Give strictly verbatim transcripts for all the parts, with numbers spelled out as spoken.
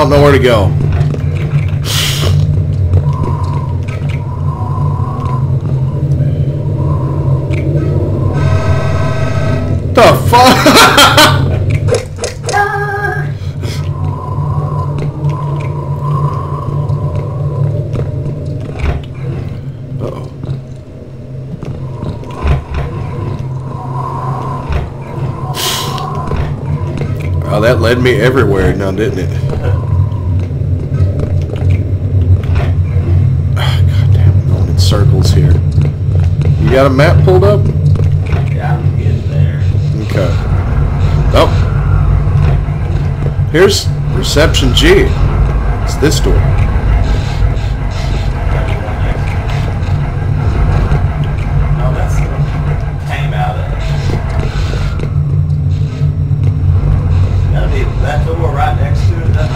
don't know where to go. The fuck? Uh-oh. Oh, that led me everywhere now, didn't it? God damn, I'm going in circles here. You got a map pulled up? Oh, here's reception G. It's this door. No, that's what came out of it. That'll be that door right next to it. That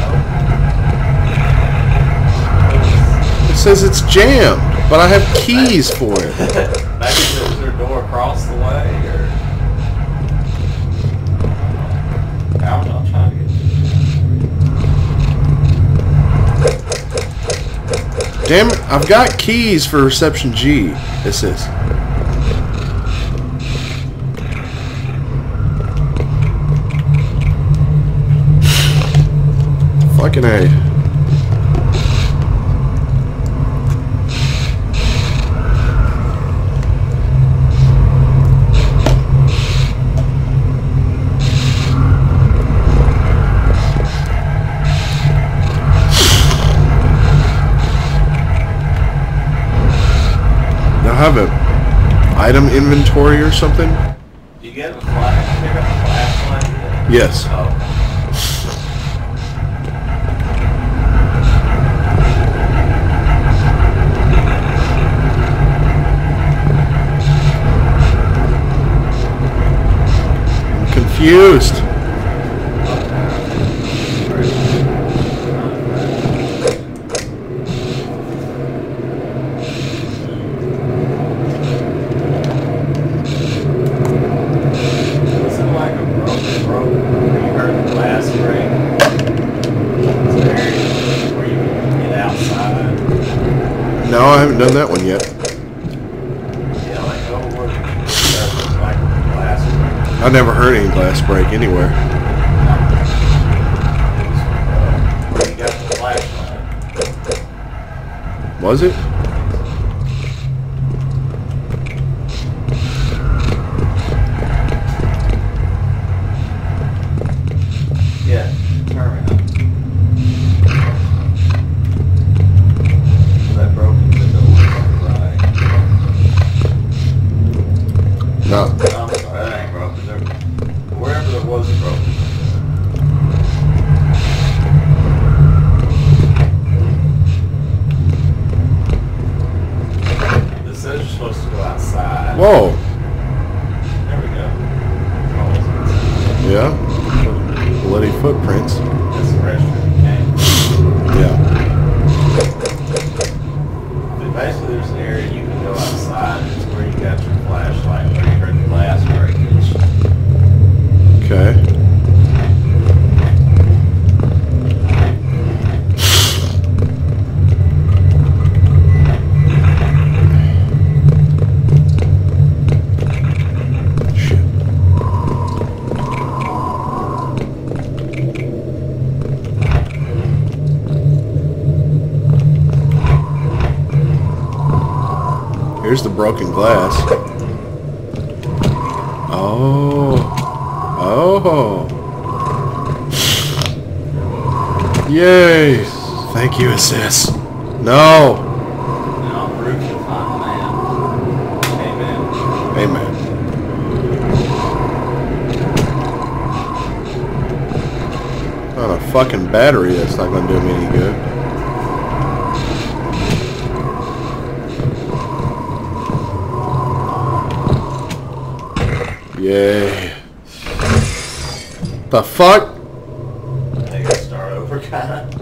it says it's jammed, but I have keys for it. Maybe there's their door across the way, or. Damn it, I've got keys for reception G. This is. Fucking A. Have an item inventory or something? Do you get a flash? Pick up a flashlight? Yes. Oh. I'm confused. No, I haven't done that one yet. Yeah, like over glass. I never heard any glass break anywhere. You got the flashlight. Was it? Yeah, turn around. No. No, I'm sorry, that ain't broken. There, wherever there was it broken. It says you're supposed to go outside. Whoa. There we go. Yeah. Bloody footprints. That's the restroom came. Yeah. But basically there's an area you can go outside. It's where you got your flashlight. Okay. Shit. Here's the broken glass. Oh. Oh. Yay. Thank you, Assess. No. No, Ruth is not man. Amen. Amen. Not a fucking battery, that's not going to do me any good. Yay. The fuck? I gotta start over, kinda. If I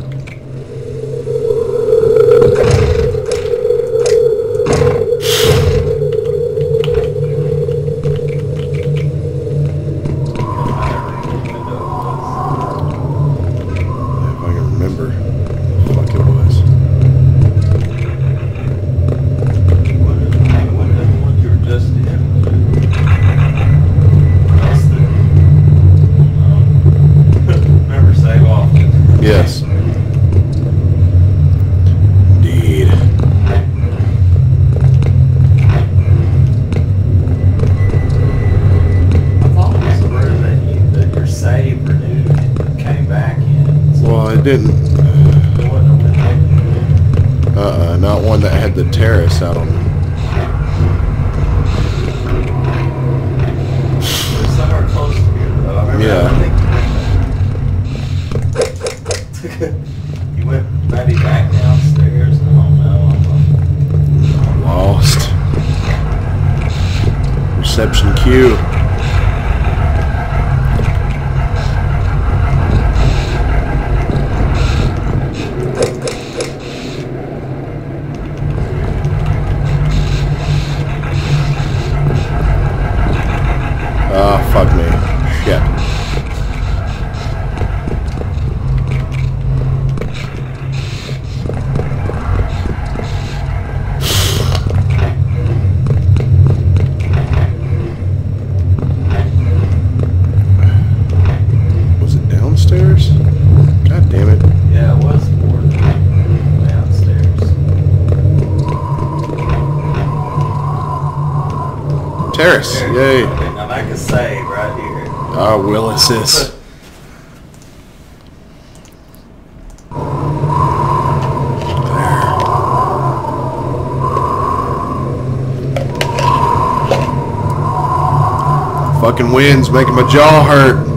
can remember it didn't. Uh-uh, not one that had the terrace out on it. Yeah. You went maybe back downstairs. I don't know. I'm lost. Reception queue. Ah, oh, fuck me. Shit. Terrace, yay. Now I can save right here. I will assist. Fucking wind's making my jaw hurt.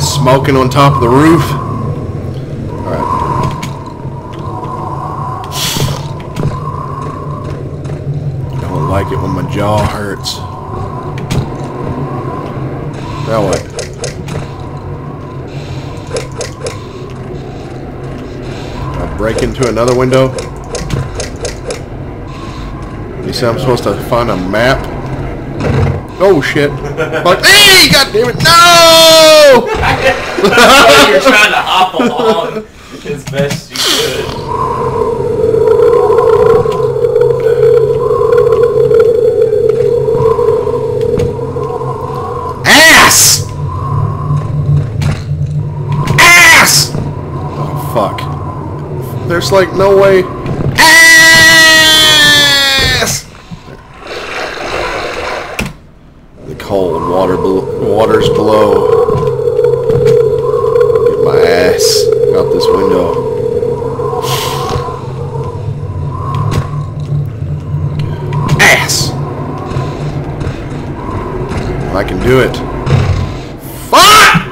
Smoking on top of the roof. Alright. I don't like it when my jaw hurts. That way. I break into another window. You say I'm supposed to find a map? Oh shit. Like, hey, goddammit, no! I you're trying to hop along as best you could. Ass! Ass! Oh, fuck. There's like no way. Cold water, waters below. Get my ass out this window. Ass! I can do it. Fuck!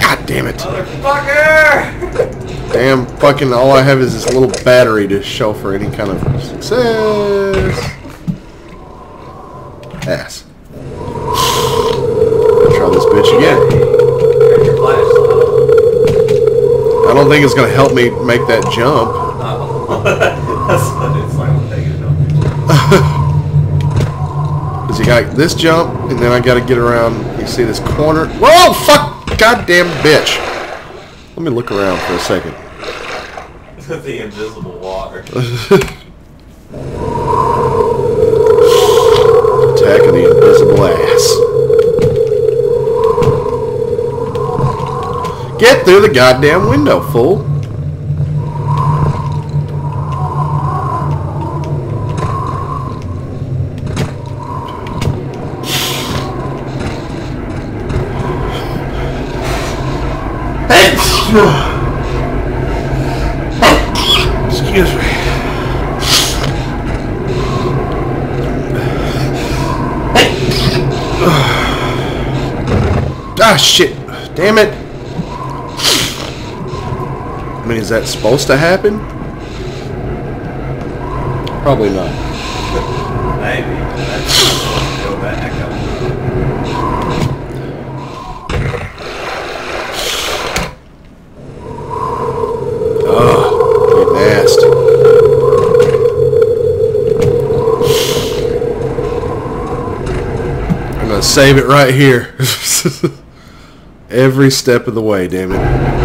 God damn it! Motherfucker! Damn fucking! All I have is this little battery to show for any kind of success. Ass. I don't think it's going to help me make that jump. Oh. That's what it's like when taking it. Because you got this jump, and then I got to get around. You see this corner. Whoa, fuck! Goddamn bitch. Let me look around for a second. The invisible water. Attack of the invisible ass. Get through the goddamn window, fool. Excuse me. Ah, shit. Damn it. I mean, is that supposed to happen? Probably not. Maybe. Go back up. Oh, nasty. I'm gonna save it right here. Every step of the way, damn it.